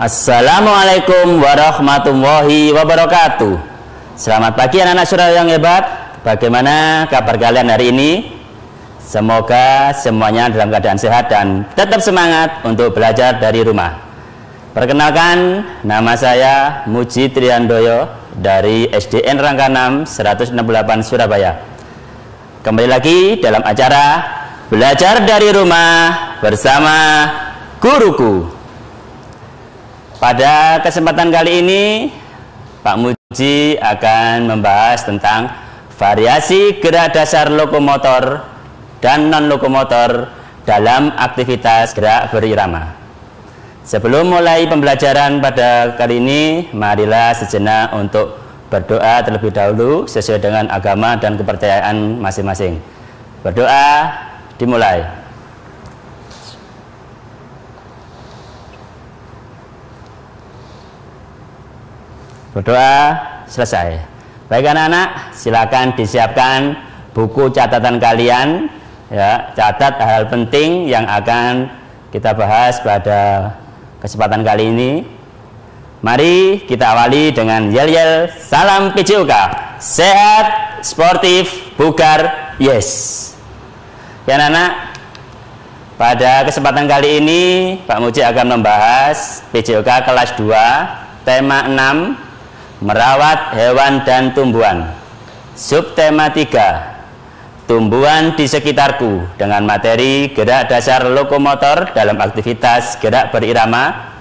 Assalamualaikum warahmatullahi wabarakatuh. Selamat pagi anak-anak Surabaya yang hebat. Bagaimana kabar kalian hari ini? Semoga semuanya dalam keadaan sehat dan tetap semangat untuk belajar dari rumah. Perkenalkan, nama saya Muji Triandoyo dari SDN Rangka 6 168 Surabaya. Kembali lagi dalam acara Belajar dari Rumah bersama Guruku. Pada kesempatan kali ini, Pak Muji akan membahas tentang variasi gerak dasar lokomotor dan non-lokomotor dalam aktivitas gerak berirama. Sebelum mulai pembelajaran pada kali ini, marilah sejenak untuk berdoa terlebih dahulu sesuai dengan agama dan kepercayaan masing-masing. Berdoa dimulai. Berdoa selesai. Baik anak-anak, silakan disiapkan buku catatan kalian ya, catat hal penting yang akan kita bahas pada kesempatan kali ini. Mari kita awali dengan yel-yel salam PJOK. Sehat, sportif, bugar, yes. Ya anak-anak, pada kesempatan kali ini Pak Muji akan membahas PJOK kelas 2 tema 6 merawat hewan dan tumbuhan, subtema 3 tumbuhan di sekitarku dengan materi gerak dasar lokomotor dalam aktivitas gerak berirama,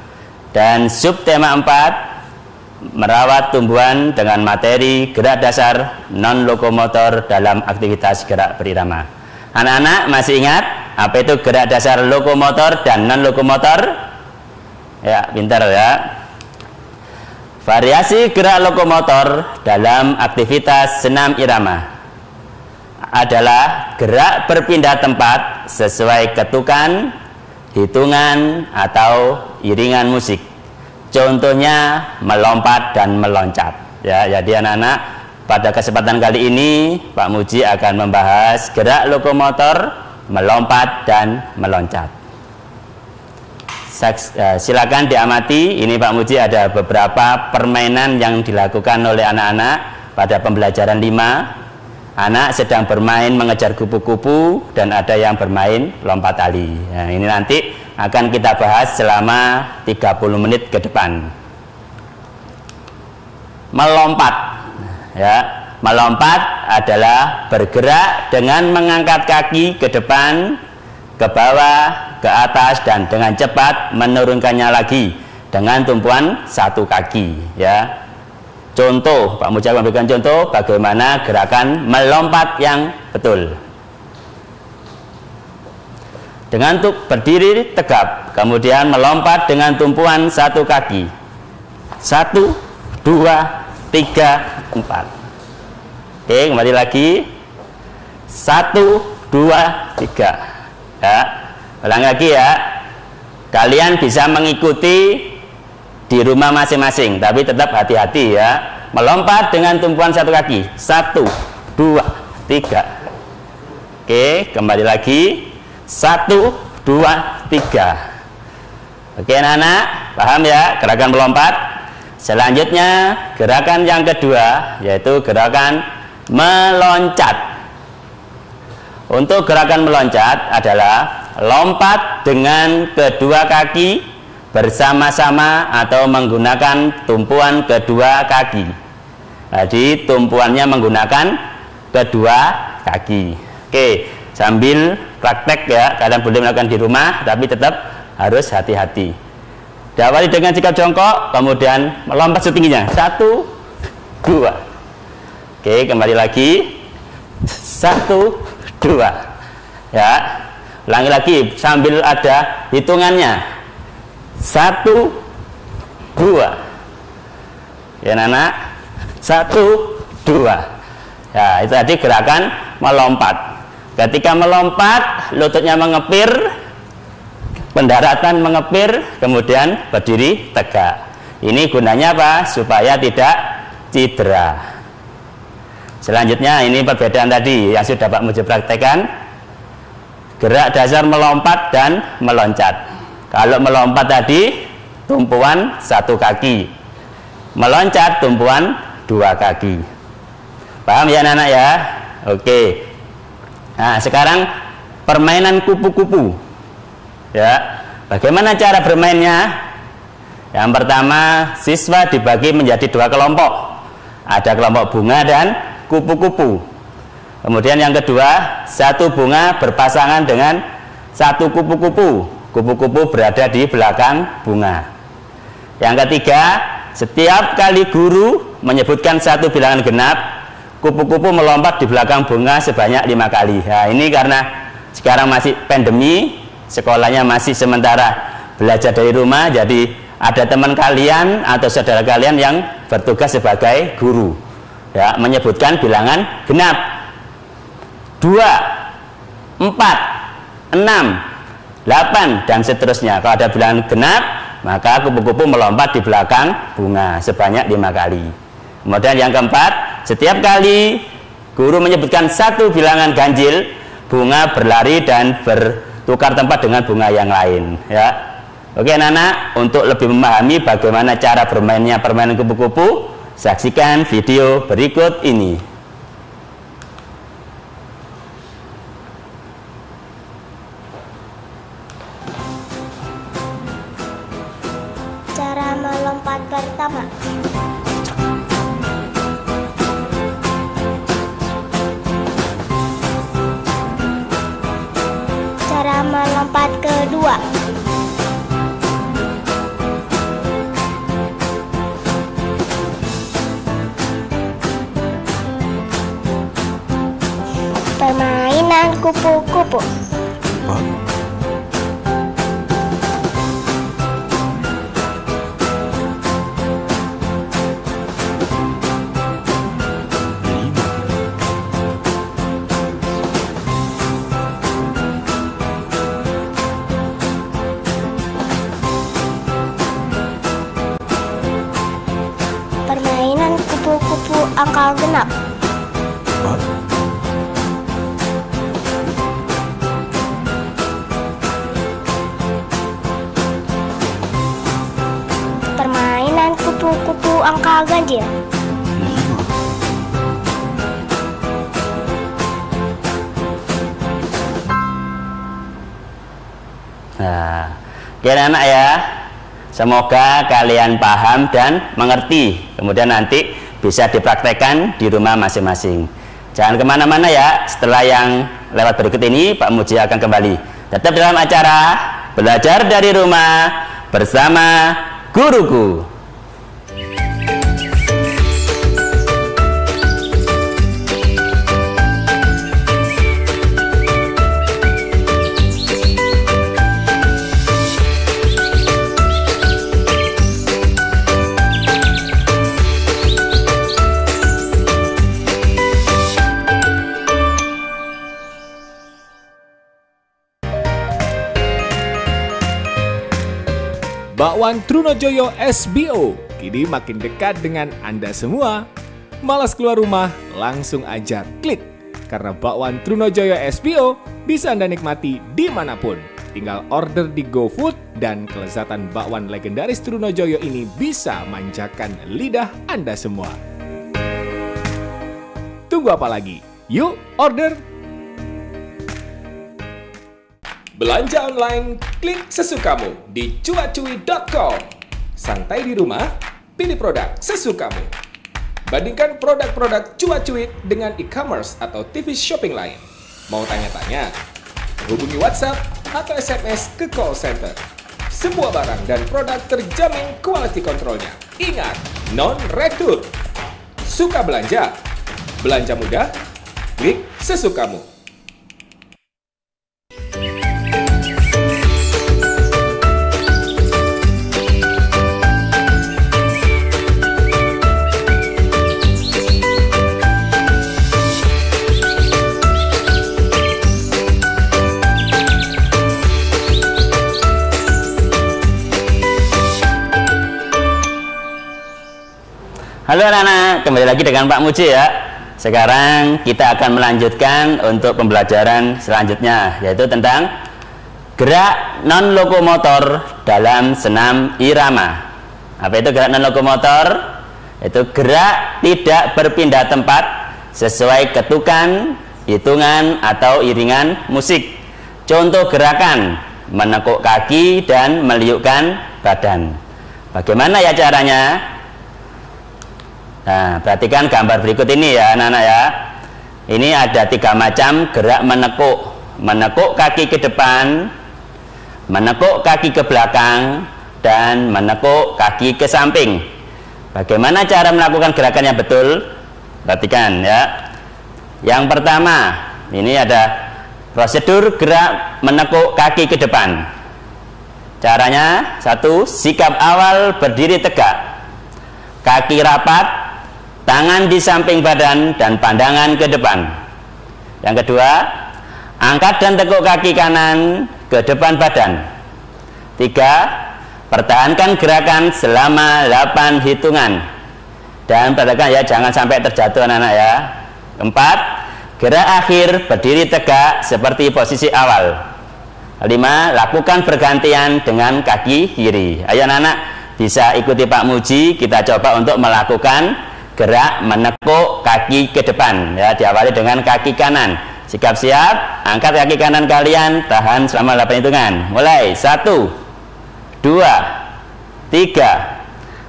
dan subtema 4 merawat tumbuhan dengan materi gerak dasar non lokomotor dalam aktivitas gerak berirama. Anak-anak masih ingat apa itu gerak dasar lokomotor dan non-lokomotor? Ya, pintar ya. Variasi gerak lokomotor dalam aktivitas senam irama adalah gerak berpindah tempat sesuai ketukan, hitungan, atau iringan musik. Contohnya melompat dan meloncat. Ya, jadi anak-anak, pada kesempatan kali ini Pak Muji akan membahas gerak lokomotor melompat dan meloncat. Silakan diamati, ini Pak Muji ada beberapa permainan yang dilakukan oleh anak-anak pada pembelajaran 5. Anak sedang bermain mengejar kupu-kupu dan ada yang bermain lompat tali. Nah, ini nanti akan kita bahas selama 30 menit ke depan. Melompat. Ya, melompat adalah bergerak dengan mengangkat kaki ke depan, ke bawah, ke atas, dan dengan cepat menurunkannya lagi dengan tumpuan satu kaki. Ya, contoh, Pak Muji memberikan contoh bagaimana gerakan melompat yang betul. Dengan berdiri tegap, kemudian melompat dengan tumpuan satu kaki. 1, 2, 3, 4. Oke, kembali lagi. 1, 2, 3. Ya, ulang lagi ya. Kalian bisa mengikuti di rumah masing-masing, tapi tetap hati-hati ya. Melompat dengan tumpuan satu kaki. 1, 2, 3. Oke, kembali lagi. 1, 2, 3. Oke anak-anak, paham ya gerakan melompat? Selanjutnya gerakan yang kedua yaitu gerakan meloncat. Untuk gerakan meloncat adalah lompat dengan kedua kaki bersama-sama atau menggunakan tumpuan kedua kaki. Jadi tumpuannya menggunakan kedua kaki. Oke, sambil praktek ya, kalian boleh melakukan di rumah tapi tetap harus hati-hati. Diawali dengan sikap jongkok, kemudian melompat setingginya. 1, 2. Oke, kembali lagi. 1, 2. Ya, ulangi lagi sambil ada hitungannya. 1, 2. Ya, anak-anak. 1, 2. Ya, itu tadi gerakan melompat. Ketika melompat, lututnya mengepir, pendaratan mengepir, kemudian berdiri tegak. Ini gunanya apa? Supaya tidak cedera. Selanjutnya ini perbedaan tadi yang sudah Pak Muji praktekkan, gerak dasar melompat dan meloncat. Kalau melompat tadi tumpuan satu kaki, meloncat tumpuan dua kaki. Paham ya anak-anak ya? Oke. Nah, sekarang permainan kupu-kupu. Ya, bagaimana cara bermainnya? Yang pertama, siswa dibagi menjadi dua kelompok. Ada kelompok bunga dan kupu-kupu. Kemudian yang kedua, satu bunga berpasangan dengan satu kupu-kupu. Kupu-kupu berada di belakang bunga. Yang ketiga, setiap kali guru menyebutkan satu bilangan genap, kupu-kupu melompat di belakang bunga sebanyak 5 kali. Nah, ini karena sekarang masih pandemi, sekolahnya masih sementara belajar dari rumah, jadi ada teman kalian atau saudara kalian yang bertugas sebagai guru, ya, menyebutkan bilangan genap. 2, 4, 6, 8 dan seterusnya. Kalau ada bilangan genap, maka kupu-kupu melompat di belakang bunga sebanyak 5 kali. Kemudian yang keempat, setiap kali guru menyebutkan satu bilangan ganjil, bunga berlari dan bertukar tempat dengan bunga yang lain. Ya, oke anak-anak, untuk lebih memahami bagaimana cara bermainnya permainan kupu-kupu, saksikan video berikut ini. Pertama, cara melompat kedua, permainan kupu-kupu. Angka genap. Permainan kupu-kupu angka ganjil. Nah, kira anak ya, semoga kalian paham dan mengerti. Kemudian nanti bisa dipraktekkan di rumah masing-masing. Jangan kemana-mana ya, setelah yang lewat berikut ini Pak Muji akan kembali. Tetap dalam acara Belajar dari Rumah bersama Guruku. Bakwan Trunojoyo SBO kini makin dekat dengan Anda semua. Malas keluar rumah? Langsung aja klik. Karena bakwan Trunojoyo SBO bisa Anda nikmati dimanapun. Tinggal order di GoFood dan kelezatan bakwan legendaris Trunojoyo ini bisa manjakan lidah Anda semua. Tunggu apa lagi? Yuk order! Belanja online, klik sesukamu di cua-cuit.com. Santai di rumah, pilih produk sesukamu. Bandingkan produk-produk cua-cuit dengan e-commerce atau TV shopping lain. Mau tanya-tanya? Hubungi WhatsApp atau SMS ke call center. Semua barang dan produk terjamin quality controlnya. Ingat, non-retur. Suka belanja? Belanja mudah? Klik sesukamu. Halo anak-anak, kembali lagi dengan Pak Muji ya. Sekarang kita akan melanjutkan untuk pembelajaran selanjutnya, yaitu tentang Gerak non lokomotor dalam senam irama. Apa itu gerak non lokomotor? Itu gerak tidak berpindah tempat sesuai ketukan, hitungan, atau iringan musik. Contoh gerakan menekuk kaki dan meliukkan badan. Bagaimana ya caranya? Nah, perhatikan gambar berikut ini ya anak-anak ya. Ini ada 3 macam gerak menekuk. Menekuk kaki ke depan, menekuk kaki ke belakang, dan menekuk kaki ke samping. Bagaimana cara melakukan gerakan yang betul? Perhatikan ya. Yang pertama, ini ada prosedur gerak menekuk kaki ke depan. Caranya, 1. Sikap awal berdiri tegak, kaki rapat, tangan di samping badan dan pandangan ke depan. Yang kedua, angkat dan tekuk kaki kanan ke depan badan. 3. Pertahankan gerakan selama 8 hitungan. Dan perhatikan ya, jangan sampai terjatuh anak-anak ya. 4. Gerak akhir berdiri tegak seperti posisi awal. 5. Lakukan bergantian dengan kaki kiri. Ayo anak-anak, bisa ikuti Pak Muji. Kita coba untuk melakukan gerak menekuk kaki ke depan ya. Diawali dengan kaki kanan. Sikap siap, angkat kaki kanan kalian, tahan selama 8 hitungan. Mulai. 1, 2, 3, 4, 5, 6,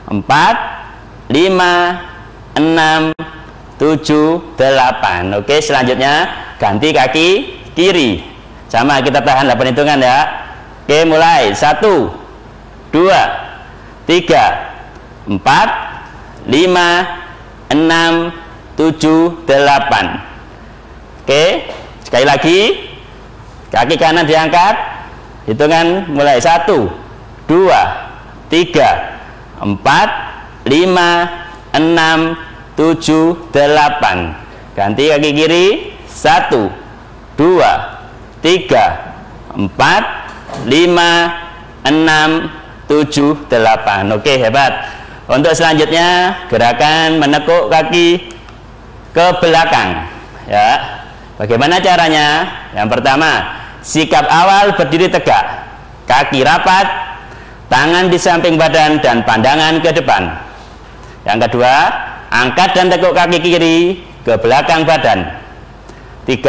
7, 8. Oke, selanjutnya ganti kaki kiri. Sama, kita tahan 8 hitungan ya. Oke, mulai. 1, 2, 3, 4, 5, 6, 7, 8. Oke, sekali lagi. Kaki kanan diangkat. Hitungan mulai. 1, 2, 3, 4, 5, 6, 7, 8. Ganti kaki kiri. 1, 2, 3, 4, 5, 6, 7, 8. Oke, hebat. Untuk selanjutnya gerakan menekuk kaki ke belakang ya. Bagaimana caranya? Yang pertama, sikap awal berdiri tegak, kaki rapat, tangan di samping badan dan pandangan ke depan. Yang kedua, angkat dan tekuk kaki kiri ke belakang badan. 3.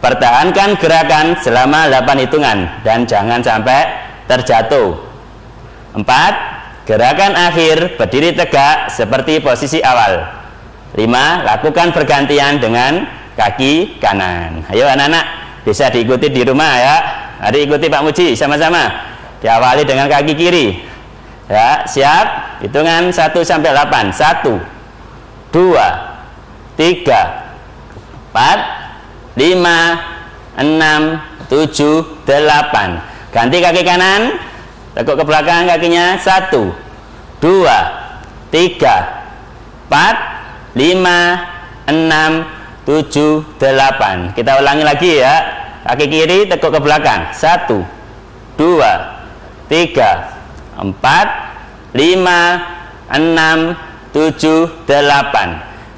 Pertahankan gerakan selama 8 hitungan dan jangan sampai terjatuh. 4. Gerakan akhir berdiri tegak seperti posisi awal. 5. Lakukan bergantian dengan kaki kanan. Ayo anak-anak, bisa diikuti di rumah ya. Mari ikuti Pak Muji sama-sama. Diawali dengan kaki kiri ya. Siap, hitungan 1 sampai 8. 1, 2, 3, 4, 5, 6, 7, 8. Ganti kaki kanan, tekuk ke belakang kakinya. 1, 2, 3, 4, 5, 6, 7, 8. Kita ulangi lagi ya. Kaki kiri tekuk ke belakang. 1, 2, 3, 4, 5, 6, 7, 8.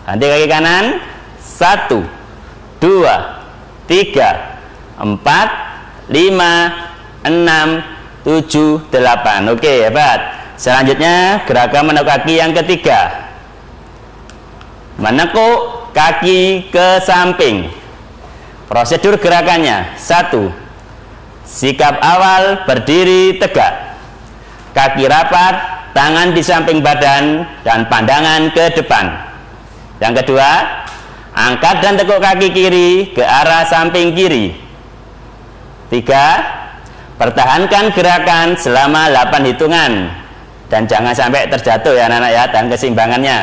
Ganti kaki kanan. 1, 2, 3, 4, 5, 6, 7, 8. Oke, hebat. Selanjutnya gerakan menekuk kaki yang ketiga, menekuk kaki ke samping. Prosedur gerakannya, 1. Sikap awal berdiri tegak, kaki rapat, tangan di samping badan dan pandangan ke depan. Yang kedua, angkat dan tekuk kaki kiri ke arah samping kiri. 3. Pertahankan gerakan selama 8 hitungan dan jangan sampai terjatuh ya anak-anak ya, dan keseimbangannya.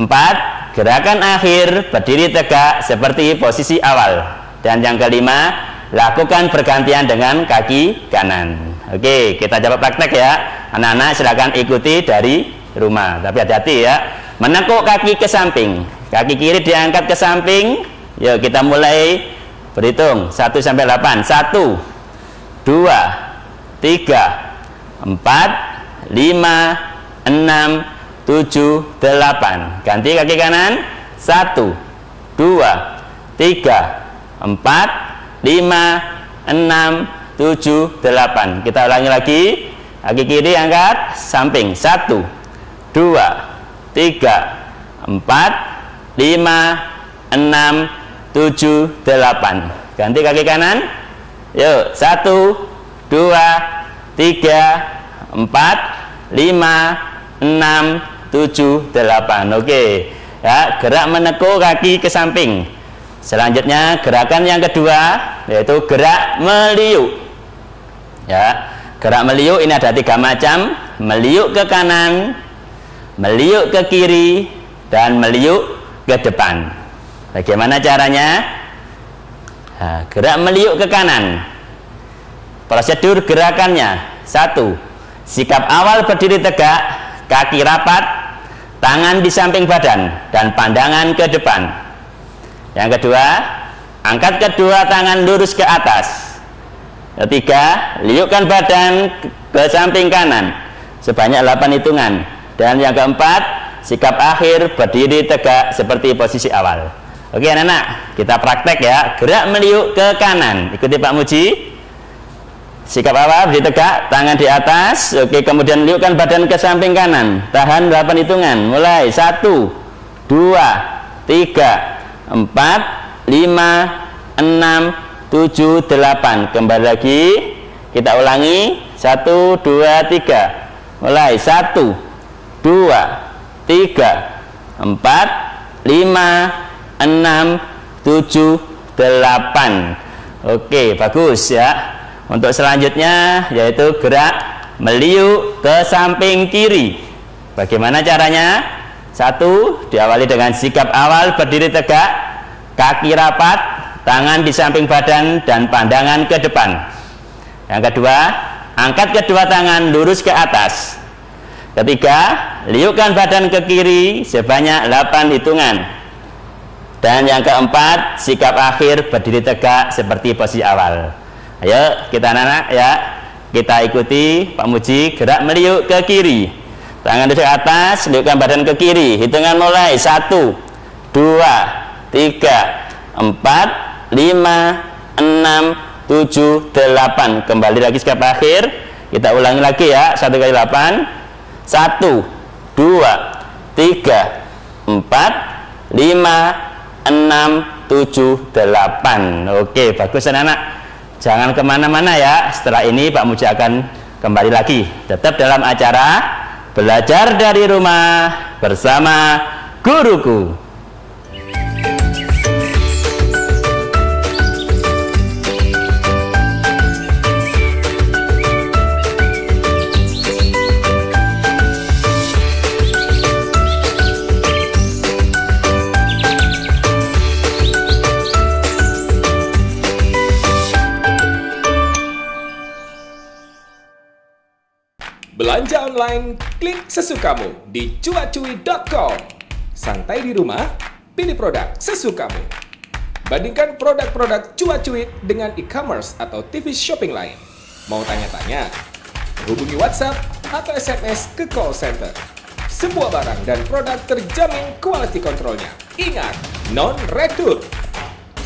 4. Gerakan akhir berdiri tegak seperti posisi awal. Dan yang kelima, lakukan bergantian dengan kaki kanan. Oke, kita coba praktek ya. Anak-anak silakan ikuti dari rumah. Tapi hati-hati ya. Menekuk kaki ke samping. Kaki kiri diangkat ke samping. Yuk kita mulai berhitung. 1 sampai 8. 1, 2, 3, 4, 5, 6, 7, 8. Ganti kaki kanan. 1, 2, 3, 4, 5, 6, 7, 8. Kita ulangi lagi. Kaki kiri angkat samping. 1, 2, 3, 4, 5, 6, 7, 8. Ganti kaki kanan. Yuk, 1, 2, 3, 4, 5, 6, 7, 8. Oke. Ya, gerak menekuk kaki ke samping. Selanjutnya gerakan yang kedua yaitu gerak meliuk. Ya, gerak meliuk ini ada 3 macam, meliuk ke kanan, meliuk ke kiri, dan meliuk ke depan. Bagaimana caranya? Nah, gerak meliuk ke kanan. Prosedur gerakannya: 1. Sikap awal berdiri tegak, kaki rapat, tangan di samping badan, dan pandangan ke depan. Yang kedua, angkat kedua tangan lurus ke atas. Ketiga, liukkan badan ke samping kanan sebanyak 8 hitungan. Dan yang keempat, sikap akhir berdiri tegak seperti posisi awal. Oke anak-anak, kita praktek ya. Gerak meliuk ke kanan, ikuti Pak Muji. Sikap awal berdiri tegak, tangan di atas. Oke, kemudian liukkan badan ke samping kanan, tahan 8 hitungan. Mulai 1, 2, 3, 4, 5, 6, 7, 8. Kembali lagi, kita ulangi. 1, 2, 3. Mulai. 1, 2, 3, 4, 5, 6, 7, 8. Oke, bagus ya. Untuk selanjutnya yaitu gerak meliuk ke samping kiri. Bagaimana caranya? 1. Diawali dengan sikap awal berdiri tegak, kaki rapat, tangan di samping badan, dan pandangan ke depan. Yang kedua, angkat kedua tangan lurus ke atas. Ketiga, liukkan badan ke kiri sebanyak 8 hitungan. Dan yang keempat, sikap akhir berdiri tegak seperti posisi awal. Ayo kita anak-anak ya, kita ikuti Pak Muji. Gerak meliuk ke kiri, tangan di atas, liukkan badan ke kiri. Hitungan mulai. 1, 2, 3, 4, 5, 6, 7, 8. Kembali lagi sikap akhir. Kita ulangi lagi ya. 1 kali 8. 1, 2, 3, 4, 5, 6, 7, 8. Oke, bagus anak-anak. Jangan kemana-mana ya. Setelah ini Pak Muji akan kembali lagi, tetap dalam acara Belajar dari Rumah bersama Guruku. Belanja online, klik sesukamu di cua-cuit.com. Santai di rumah, pilih produk sesukamu. Bandingkan produk-produk cua-cuit dengan e-commerce atau TV shopping lain. Mau tanya-tanya? Hubungi WhatsApp atau SMS ke call center. Semua barang dan produk terjamin quality controlnya. Ingat, non-retur.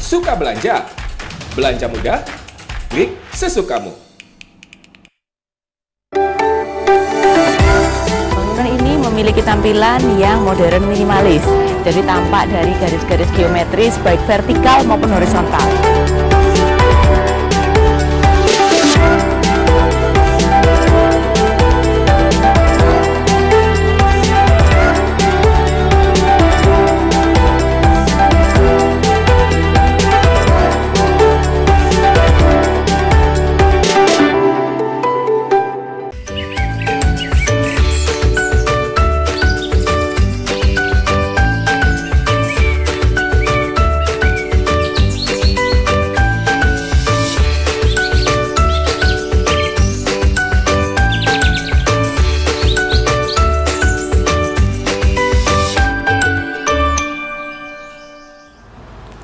Suka belanja? Belanja mudah? Klik sesukamu. Memiliki tampilan yang modern minimalis, jadi tampak dari garis-garis geometris baik vertikal maupun horizontal.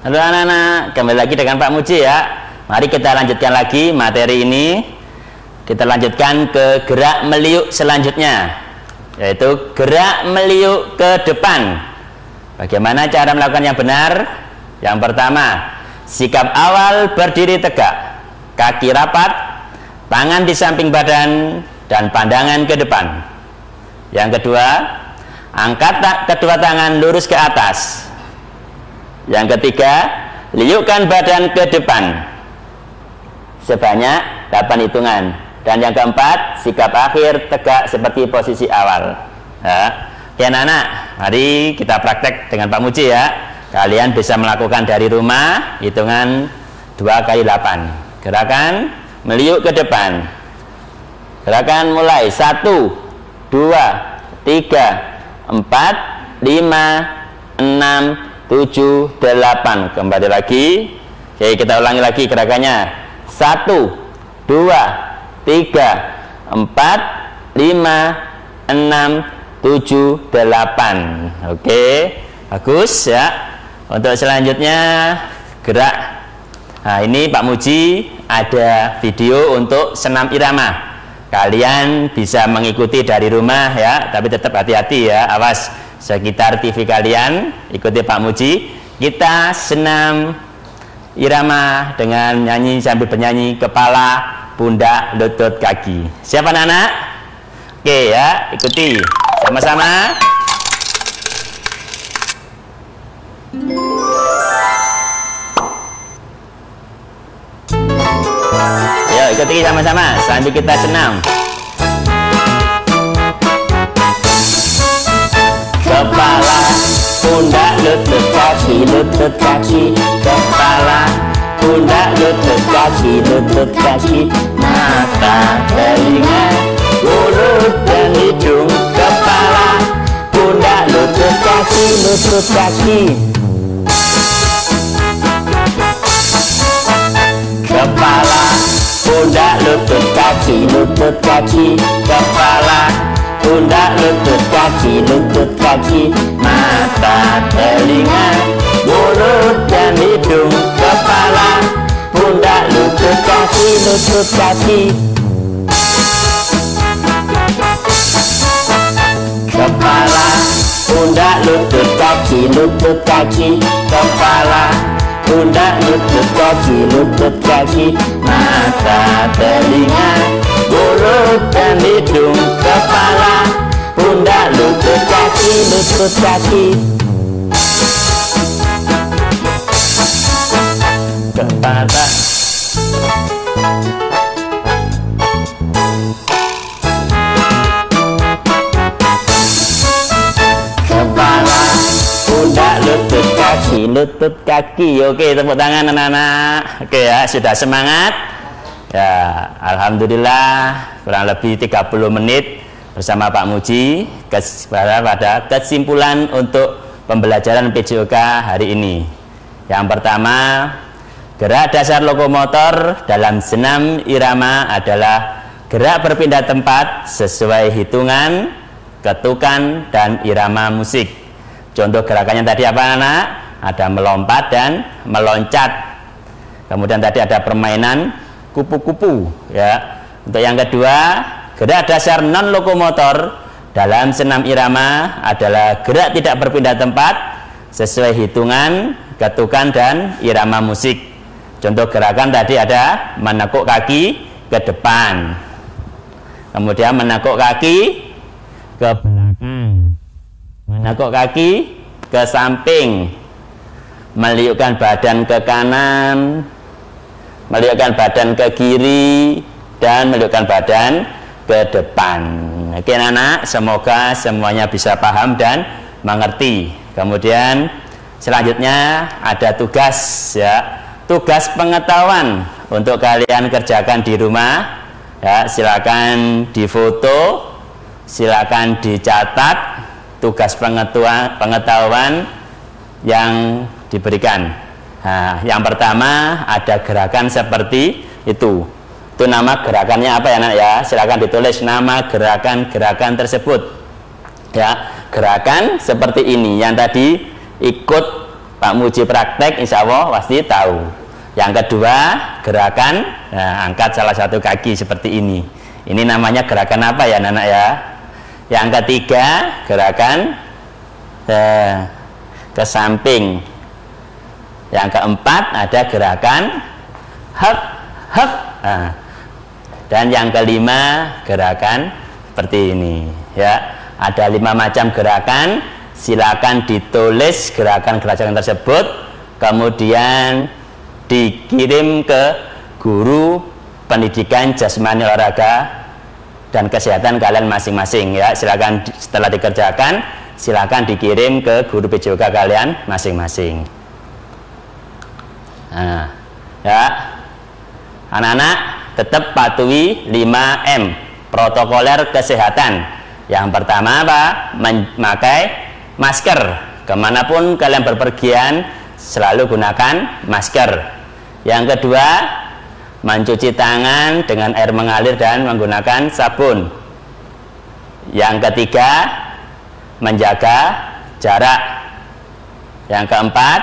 Halo anak-anak, kembali lagi dengan Pak Muji ya. Mari kita lanjutkan lagi materi ini. Kita lanjutkan ke gerak meliuk selanjutnya, yaitu gerak meliuk ke depan. Bagaimana cara melakukan yang benar? Yang pertama, sikap awal berdiri tegak, kaki rapat, tangan di samping badan dan pandangan ke depan. Yang kedua, angkat kedua tangan lurus ke atas. Yang ketiga, liukkan badan ke depan sebanyak 8 hitungan. Dan yang keempat, sikap akhir tegak seperti posisi awal. Ya anak-anak, mari kita praktek dengan Pak Muji ya. Kalian bisa melakukan dari rumah hitungan 2 kali 8. Gerakan meliuk ke depan. Gerakan mulai 1, 2, 3, 4, 5, 6, 7, 8. Kembali lagi. Oke, kita ulangi lagi gerakannya. 1, 2, 3, 4, 5, 6, 7, 8. Oke, bagus ya. Untuk selanjutnya gerak. Nah, ini Pak Muji ada video untuk senam irama. Kalian bisa mengikuti dari rumah ya, tapi tetap hati-hati ya. Awas sekitar TV kalian, ikuti Pak Muji. Kita senam irama dengan nyanyi sambil bernyanyi kepala, pundak, lutut, kaki. Siapa anak-anak? Oke ya, ikuti sama-sama. Ayo ikuti sama-sama sambil kita senam. Kepala, pundak, lutut, kaki, lutut, kaki. Kepala, pundak, lutut, kaki, mata, telinga, mulut, dan hidung. Kepala, pundak, lutut, kaki, lutut, kaki. Kepala, pundak, lutut, kaki, lutut, kaki. Kepala, pundak, lutut, kaki, lutut, kaki. Mata, telinga, mulut, dan hidung. Kepala, pundak, lutut, kaki, lutut, kaki. Kepala, pundak, lutut, kaki, lutut, kaki. Kepala, pundak, lutut, kaki, lutut, kaki. Mata, telinga, mulut, dan hidung. Kepala, pundak, lutut, kaki, lutut, kaki. Kepala, pundak, lutut, kaki, lutut, kaki. Oke, tepuk tangan anak-anak. Oke ya, sudah semangat ya. Alhamdulillah, kurang lebih 30 menit bersama Pak Muji pada kesimpulan untuk pembelajaran PJOK hari ini. Yang pertama, gerak dasar lokomotor dalam senam irama adalah gerak berpindah tempat sesuai hitungan, ketukan, dan irama musik. Contoh gerakannya tadi apa anak? Ada melompat dan meloncat. Kemudian tadi ada permainan kupu-kupu ya. Untuk yang kedua, gerak dasar non lokomotor dalam senam irama adalah gerak tidak berpindah tempat sesuai hitungan, ketukan, dan irama musik. Contoh gerakan tadi ada menekuk kaki ke depan, kemudian menekuk kaki ke belakang, menekuk kaki ke samping, meliukkan badan ke kanan, meliukkan badan ke kiri, dan meliukkan badan ke depan. Oke anak-anak, semoga semuanya bisa paham dan mengerti. Kemudian selanjutnya ada tugas ya. Tugas pengetahuan untuk kalian kerjakan di rumah ya, silakan difoto, silakan dicatat tugas pengetahuan yang diberikan. Nah, yang pertama ada gerakan seperti itu. Itu nama gerakannya apa ya nak ya? Silakan ditulis nama gerakan tersebut. Ya, gerakan seperti ini yang tadi ikut Pak Muji praktek, insya Allah pasti tahu. Yang kedua, gerakan angkat salah satu kaki seperti ini. Ini namanya gerakan apa ya anak-anak ya? Yang ketiga, gerakan ke samping. Yang keempat ada gerakan hek hek. Dan yang kelima, gerakan seperti ini ya. Ada 5 macam gerakan, silakan ditulis gerakan-gerakan tersebut, kemudian dikirim ke guru pendidikan jasmani olahraga dan kesehatan kalian masing-masing ya. Silakan setelah dikerjakan, silakan dikirim ke guru PJOK kalian masing-masing. Nah, ya, anak-anak tetap patuhi 5M protokoler kesehatan. Yang pertama apa? Memakai masker. Kemanapun kalian berpergian selalu gunakan masker. Yang kedua, mencuci tangan dengan air mengalir dan menggunakan sabun. Yang ketiga, menjaga jarak. Yang keempat,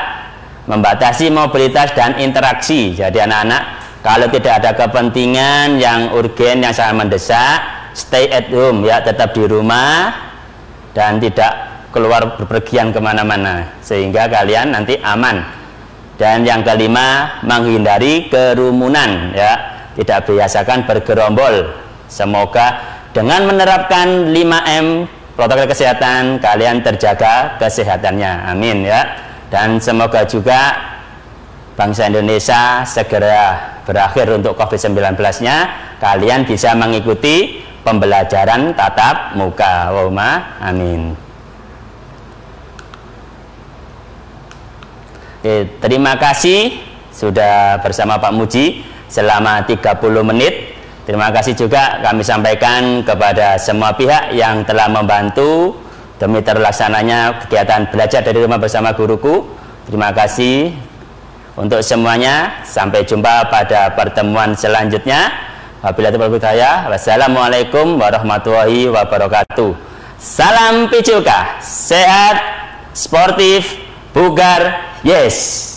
membatasi mobilitas dan interaksi. Jadi anak-anak, kalau tidak ada kepentingan yang urgen yang sangat mendesak, stay at home ya, tetap di rumah dan tidak keluar berpergian kemana-mana, sehingga kalian nanti aman. Dan yang kelima, menghindari kerumunan ya, tidak biasakan bergerombol. Semoga dengan menerapkan 5M protokol kesehatan kalian terjaga kesehatannya, amin ya. Dan semoga juga bangsa Indonesia segera berakhir untuk COVID-19 nya, kalian bisa mengikuti pembelajaran tatap muka, Allahumma amin. Oke, terima kasih sudah bersama Pak Muji selama 30 menit. Terima kasih juga kami sampaikan kepada semua pihak yang telah membantu demi terlaksananya kegiatan belajar dari rumah bersama guruku. Terima kasih untuk semuanya. Sampai jumpa pada pertemuan selanjutnya. Wabillahi taufiq wal hidayah. Wassalamualaikum warahmatullahi wabarakatuh. Salam PJOK, sehat, sportif, bugar, yes.